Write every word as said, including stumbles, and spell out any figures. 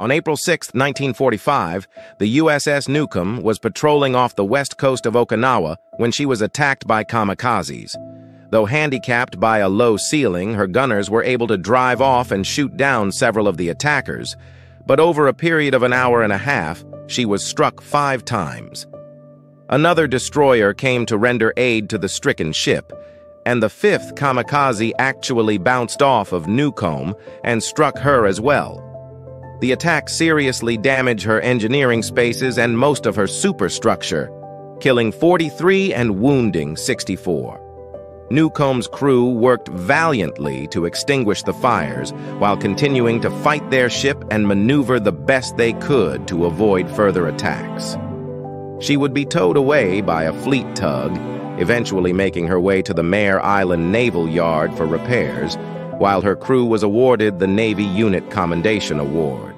On April sixth nineteen forty-five, the U S S Newcomb was patrolling off the west coast of Okinawa when she was attacked by kamikazes. Though handicapped by a low ceiling, her gunners were able to drive off and shoot down several of the attackers, but over a period of an hour and a half, she was struck five times. Another destroyer came to render aid to the stricken ship, and the fifth kamikaze actually bounced off of Newcomb and struck her as well. The attack seriously damaged her engineering spaces and most of her superstructure, killing forty-three and wounding sixty-four. Newcomb's crew worked valiantly to extinguish the fires while continuing to fight their ship and maneuver the best they could to avoid further attacks. She would be towed away by a fleet tug, eventually making her way to the Mare Island Naval Yard for repairs, while her crew was awarded the Navy Unit Commendation Award.